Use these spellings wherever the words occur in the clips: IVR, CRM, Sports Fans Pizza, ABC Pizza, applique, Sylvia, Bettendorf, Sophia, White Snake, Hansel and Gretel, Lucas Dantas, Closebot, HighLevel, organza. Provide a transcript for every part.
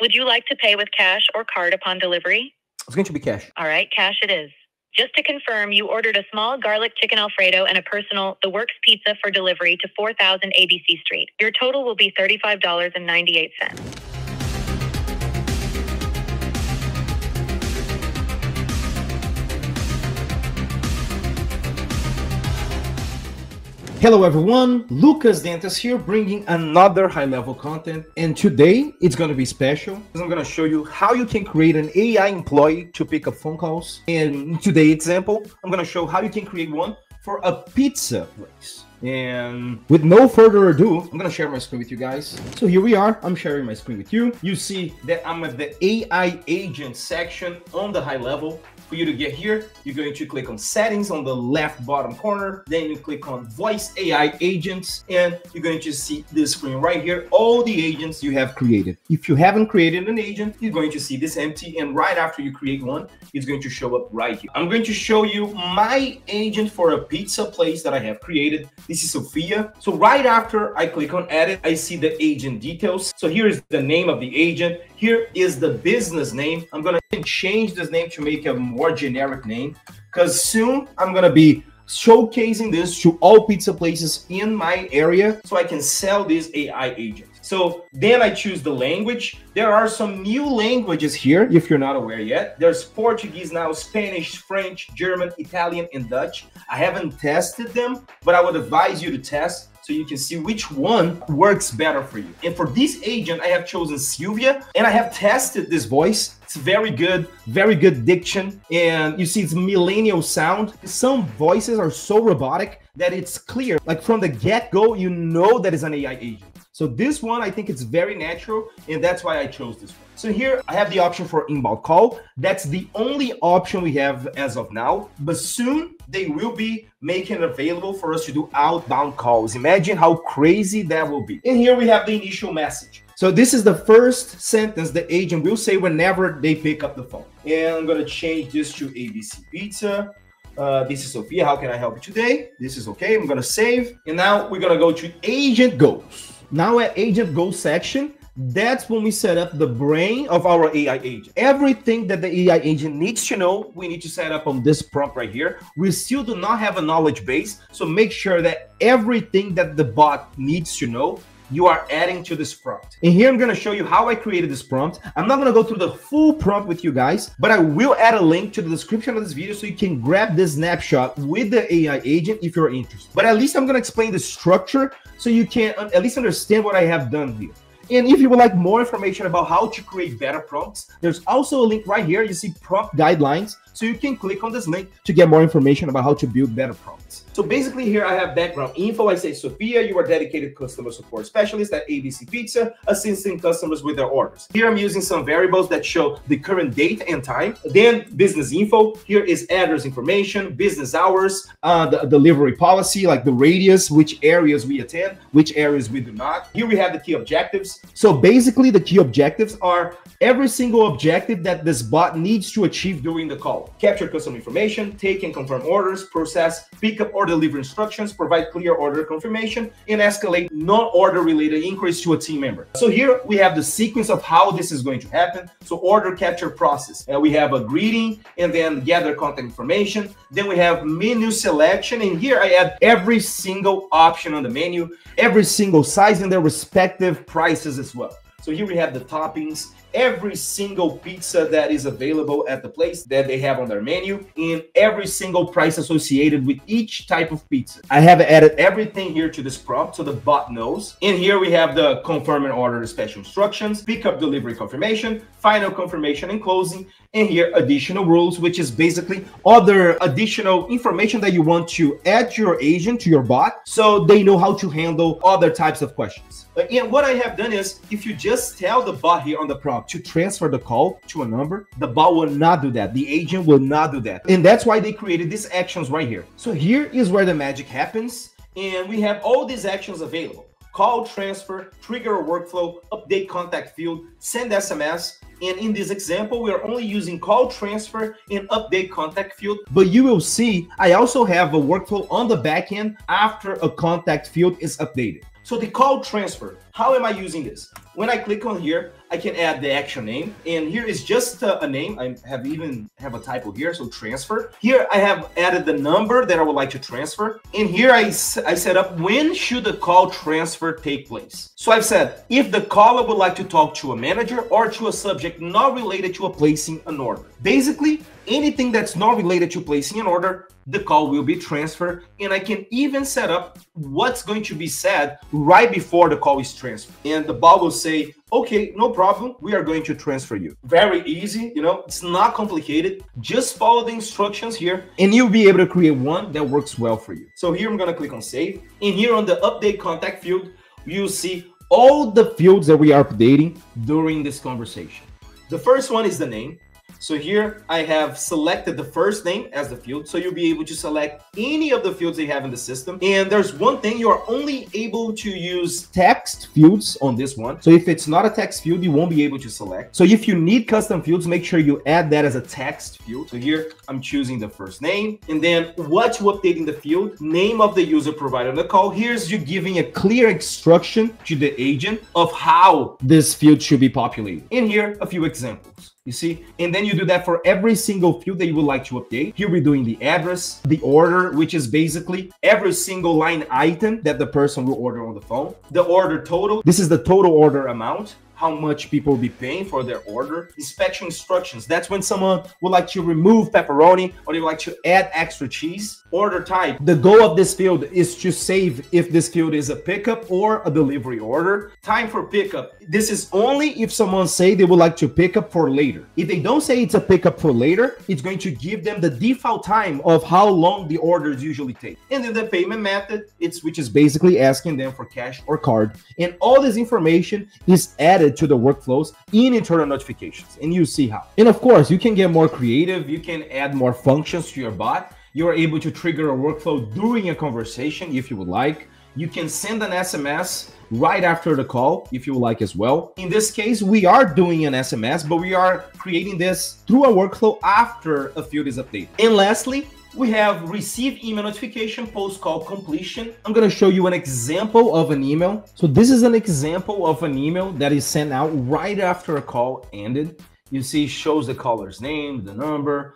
Would you like to pay with cash or card upon delivery? It's going to be cash. All right, cash it is. Just to confirm, you ordered a small garlic chicken Alfredo and a personal The Works pizza for delivery to 4000 ABC Street. Your total will be $35.98. Hello everyone, Lucas Dantas here, bringing another high-level content, and today it's going to be special. I'm going to show you how you can create an AI employee to pick up phone calls, and in today's example, I'm going to show how you can create one for a pizza place. And with no further ado, I'm gonna share my screen with you guys. So here we are, I'm sharing my screen with you. You see that I'm at the AI agent section on the HighLevel. For you to get here, you're going to click on settings on the left bottom corner, then you click on voice AI agents, and you're going to see this screen right here, all the agents you have created. If you haven't created an agent, you're going to see this empty, and right after you create one, it's going to show up right here. I'm going to show you my agent for a pizza place that I have created. This is Sophia. So right after I click on edit, I see the agent details. So here is the name of the agent. Here is the business name. I'm gonna change this name to make a more generic name, because soon I'm gonna be showcasing this to all pizza places in my area so I can sell this AI agent. So then I choose the language. There are some new languages here, if you're not aware yet. There's Portuguese now, Spanish, French, German, Italian, and Dutch. I haven't tested them, but I would advise you to test so you can see which one works better for you. And for this agent, I have chosen Sylvia, and I have tested this voice. It's very good diction. And you see it's millennial sound. Some voices are so robotic that it's clear, like from the get-go, you know that it's an AI agent. So this one, I think it's very natural, and that's why I chose this one. So here I have the option for inbound call. That's the only option we have as of now, but soon they will be making it available for us to do outbound calls. Imagine how crazy that will be. And here we have the initial message. So this is the first sentence the agent will say whenever they pick up the phone. And I'm gonna change this to ABC Pizza. This is Sophia, how can I help you today? This is okay, I'm gonna save. And now we're gonna go to Agent Goals. Now at Agent Go section, that's when we set up the brain of our AI agent. Everything that the AI agent needs to know, we need to set up on this prompt right here. We still do not have a knowledge base, so make sure that everything that the bot needs to know, you are adding to this prompt. And here I'm gonna show you how I created this prompt. I'm not gonna go through the full prompt with you guys, but I will add a link to the description of this video so you can grab this snapshot with the AI agent if you're interested. But at least I'm gonna explain the structure so you can at least understand what I have done here. And if you would like more information about how to create better prompts, there's also a link right here. You see prompt guidelines. So you can click on this link to get more information about how to build better prompts. So basically here I have background info. I say, Sophia, you are dedicated customer support specialist at ABC Pizza, assisting customers with their orders. Here I'm using some variables that show the current date and time. Then business info. Here is address information, business hours, the delivery policy, like the radius, which areas we attend, which areas we do not. Here we have the key objectives. So basically the key objectives are every single objective that this bot needs to achieve during the call. Capture customer information, take and confirm orders, process pickup or deliver instructions, provide clear order confirmation, and escalate non-order related inquiries to a team member. So here we have the sequence of how this is going to happen. So order capture process. We have a greeting and then gather contact information. Then we have menu selection. And here I add every single option on the menu, every single size and their respective prices as well. So here we have the toppings, every single pizza that is available at the place that they have on their menu, and every single price associated with each type of pizza. I have added everything here to this prompt so the bot knows. And here we have the confirm and order special instructions, pickup delivery confirmation, final confirmation and closing, and here additional rules, which is basically other additional information that you want to add to your agent, to your bot, so they know how to handle other types of questions. And what I have done is, if you just tell the bot here on the prompt to transfer the call to a number, the bot will not do that. The agent will not do that. And that's why they created these actions right here. So here is where the magic happens. And we have all these actions available. Call, transfer, trigger a workflow, update contact field, send SMS. And in this example, we are only using call, transfer, and update contact field. But you will see, I also have a workflow on the back end after a contact field is updated. So the call transfer, How am I using this? When I click on here, I can add the actual name, and here is just a name. I even have a typo here, so transfer. Here I have added the number that I would like to transfer, and here I set up when should the call transfer take place. So I've said if the caller would like to talk to a manager or to a subject not related to placing an order. Basically, anything that's not related to placing an order, the call will be transferred, and I can even set up what's going to be said right before the call is transferred. And the bot will say, okay, no problem, we are going to transfer you. Very easy, you know, it's not complicated. Just follow the instructions here and you'll be able to create one that works well for you. So here I'm gonna click on save, and here on the update contact field, you'll see all the fields that we are updating during this conversation. The first one is the name. So here I have selected the first name as the field, so you'll be able to select any of the fields they have in the system. And there's one thing, you are only able to use text fields on this one. So if it's not a text field, you won't be able to select. So if you need custom fields, make sure you add that as a text field. So here I'm choosing the first name, and then what to update in the field, name of the user provided on the call. Here's you giving a clear instruction to the agent of how this field should be populated. And here a few examples. You see, and then you do that for every single field that you would like to update. Here we're doing the address, the order, which is basically every single line item that the person will order on the phone. The order total, this is the total order amount, how much people will be paying for their order. Inspection instructions, that's when someone would like to remove pepperoni or they would like to add extra cheese. Order type, the goal of this field is to save if this field is a pickup or a delivery order. Time for pickup, this is only if someone say they would like to pick up for later. If they don't say it's a pickup for later, it's going to give them the default time of how long the orders usually take. And then the payment method, which is basically asking them for cash or card. And all this information is added to the workflows in internal notifications, and you see how. And of course, you can get more creative, you can add more functions to your bot. You are able to trigger a workflow during a conversation if you would like. You can send an SMS right after the call if you would like as well. In this case, we are doing an SMS, but we are creating this through a workflow after a field is updated. And lastly, we have received email notification post-call completion. I'm going to show you an example of an email. So this is an example of an email that is sent out right after a call ended. You see, it shows the caller's name, the number,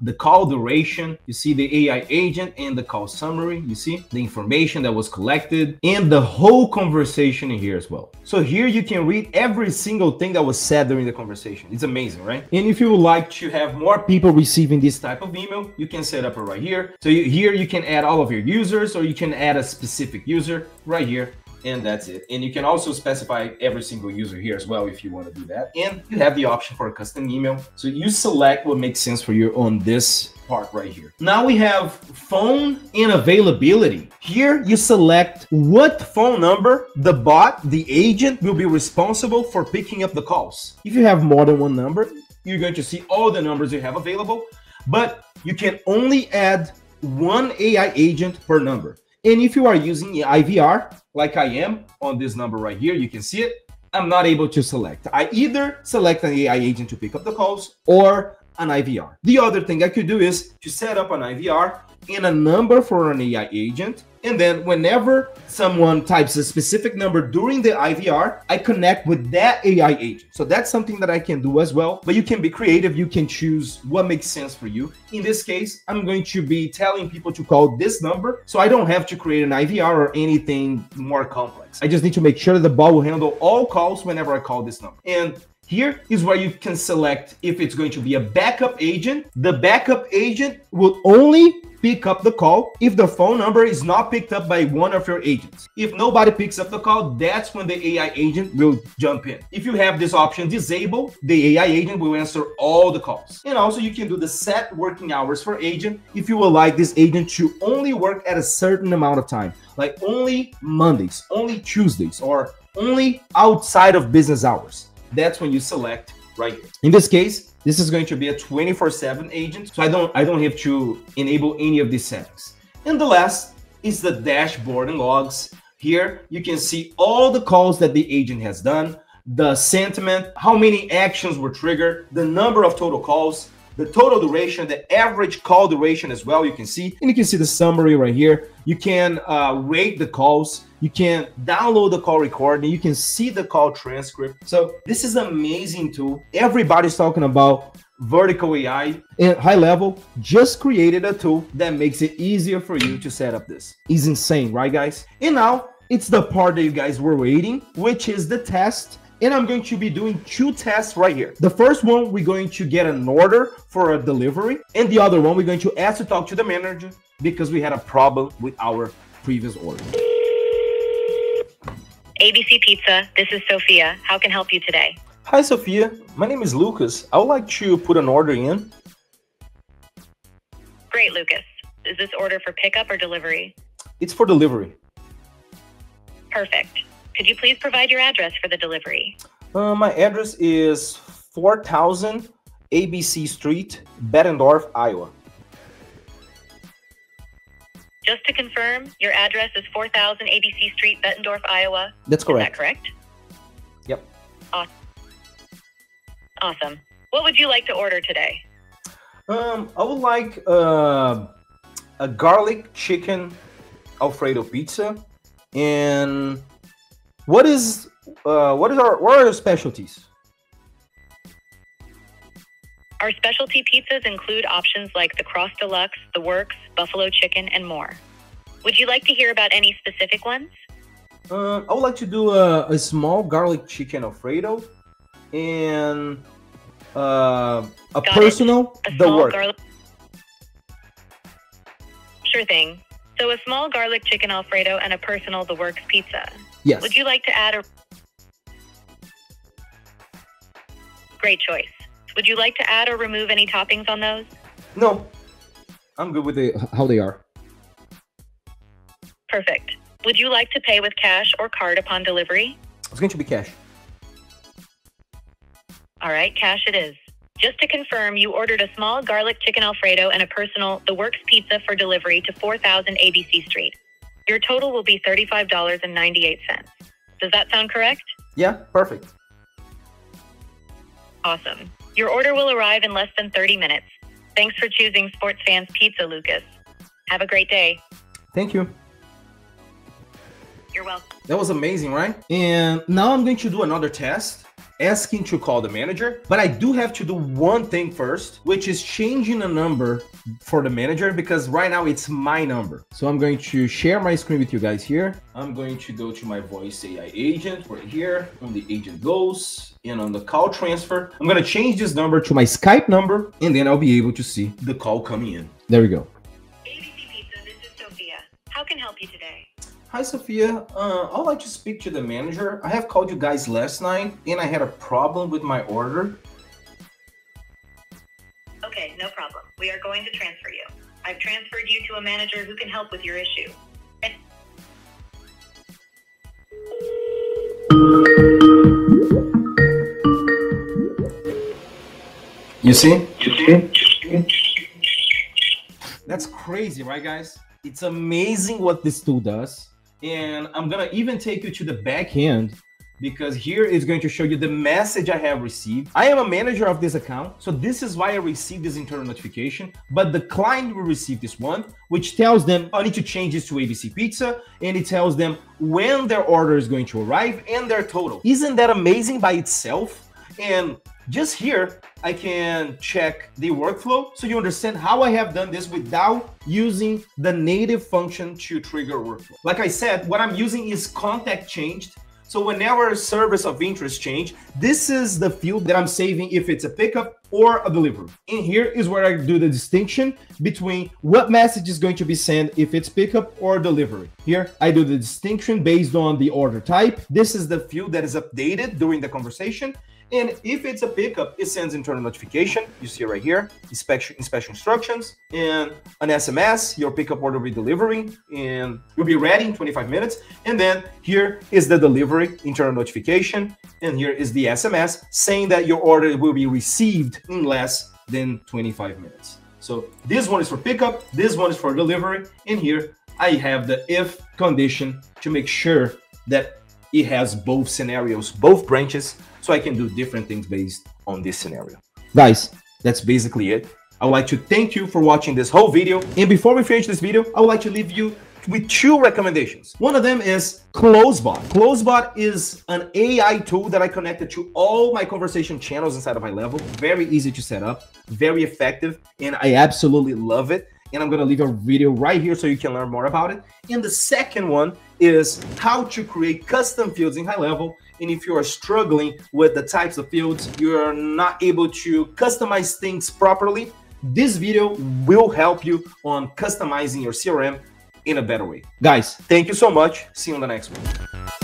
the call duration, you see the AI agent and the call summary, you see the information that was collected and the whole conversation in here as well. So here you can read every single thing that was said during the conversation. It's amazing, right? And if you would like to have more people receiving this type of email, you can set up it right here. So here you can add all of your users, or you can add a specific user right here. And that's it. And you can also specify every single user here as well if you want to do that. And you have the option for a custom email. So you select what makes sense for you on this part right here. Now we have phone and availability. Here you select what phone number the bot, the agent, will be responsible for picking up the calls. If you have more than one number, you're going to see all the numbers you have available, but you can only add one AI agent per number. And if you are using IVR, like I am on this number right here, you can see it, I'm not able to select. I either select an AI agent to pick up the calls or an IVR. The other thing I could do is to set up an IVR and a number for an AI agent. And then whenever someone types a specific number during the IVR, I connect with that AI agent. So that's something that I can do as well, but you can be creative. You can choose what makes sense for you. In this case, I'm going to be telling people to call this number, so I don't have to create an IVR or anything more complex. I just need to make sure that the bot will handle all calls whenever I call this number. And here is where you can select if it's going to be a backup agent. The backup agent will only pick up the call if the phone number is not picked up by one of your agents. If nobody picks up the call, that's when the AI agent will jump in. If you have this option disabled, the AI agent will answer all the calls. And also you can do the set working hours for agent if you would like this agent to only work at a certain amount of time, like only Mondays, only Tuesdays, or only outside of business hours. That's when you select right here. In this case, this is going to be a 24/7 agent, so I don't have to enable any of these settings. And the last is the dashboard and logs. Here you can see all the calls that the agent has done, the sentiment, how many actions were triggered, the number of total calls, the total duration, the average call duration as well, you can see. And you can see the summary right here. You can rate the calls. You can download the call recording. You can see the call transcript. So this is an amazing tool. Everybody's talking about vertical AI, and HighLevel just created a tool that makes it easier for you to set up this. It's insane, right, guys? And now it's the part that you guys were waiting, which is the test. And I'm going to be doing two tests right here. The first one, we're going to get an order for a delivery. And the other one, we're going to ask to talk to the manager because we had a problem with our previous order. ABC Pizza, this is Sophia. How can I help you today? Hi, Sophia. My name is Lucas. I would like to put an order in. Great, Lucas. Is this order for pickup or delivery? It's for delivery. Perfect. Could you please provide your address for the delivery? My address is 4000 ABC Street, Bettendorf, Iowa. Just to confirm, your address is 4000 ABC Street, Bettendorf, Iowa? That's correct. Is that correct? Yep. Awesome. What would you like to order today? I would like a garlic chicken Alfredo pizza. And what are your specialties? Our specialty pizzas include options like the Cross Deluxe, the Works, Buffalo Chicken, and more. Would you like to hear about any specific ones? I would like to do a small garlic chicken Alfredo and a personal, the Works. Sure thing. So a small garlic chicken Alfredo and a personal The Works pizza. Yes. Would you like to add a... Great choice. Would you like to add or remove any toppings on those? No. I'm good with how they are. Perfect. Would you like to pay with cash or card upon delivery? It's going to be cash. All right, cash it is. Just to confirm, you ordered a small garlic chicken Alfredo and a personal The Works pizza for delivery to 4000 ABC Street. Your total will be $35.98. Does that sound correct? Yeah, perfect. Awesome. Your order will arrive in less than 30 minutes. Thanks for choosing Sports Fans Pizza, Lucas. Have a great day. Thank you. You're welcome. That was amazing, right? And now I'm going to do another test, asking to call the manager, but I do have to do one thing first, which is changing a number for the manager, because right now it's my number. So I'm going to share my screen with you guys here. I'm going to go to my voice AI agent right here, on the agent goes, and on the call transfer, I'm gonna change this number to my Skype number, and then I'll be able to see the call coming in. There we go. ABC Pizza, this is Sophia. How can I help you today? Hi, Sophia. I'd like to speak to the manager. I have called you guys last night and I had a problem with my order. Okay, no problem. We are going to transfer you. I've transferred you to a manager who can help with your issue. You see? That's crazy, right, guys? It's amazing what this tool does. And I'm gonna even take you to the back end, because here is going to show you the message I have received. I am a manager of this account, so this is why I received this internal notification, but the client will receive this one, which tells them I need to change this to ABC Pizza, and it tells them when their order is going to arrive and their total. Isn't that amazing by itself? And just here, I can check the workflow so you understand how I have done this without using the native function to trigger workflow. Like I said, what I'm using is contact changed. So whenever a service of interest change, this is the field that I'm saving if it's a pickup or a delivery. And here is where I do the distinction between what message is going to be sent if it's pickup or delivery. Here, I do the distinction based on the order type. This is the field that is updated during the conversation. And if it's a pickup, it sends internal notification. You see right here, inspection instructions and an SMS, your pickup order will be delivering and you'll be ready in 25 minutes. And then here is the delivery internal notification. And here is the SMS saying that your order will be received in less than 25 minutes. So this one is for pickup, this one is for delivery. And here I have the if condition to make sure that it has both scenarios, both branches, so I can do different things based on this scenario. Guys, That's basically it. I would like to thank you for watching this whole video. And before we finish this video, I would like to leave you with two recommendations. One of them is Closebot. Closebot is an AI tool that I connected to all my conversation channels inside of HighLevel. Very easy to set up, very effective, and I absolutely love it. And I'm gonna leave a video right here so you can learn more about it. And the second one is how to create custom fields in HighLevel. And if you are struggling with the types of fields, you're not able to customize things properly, this video will help you on customizing your CRM in a better way. Guys, thank you so much. See you on the next one.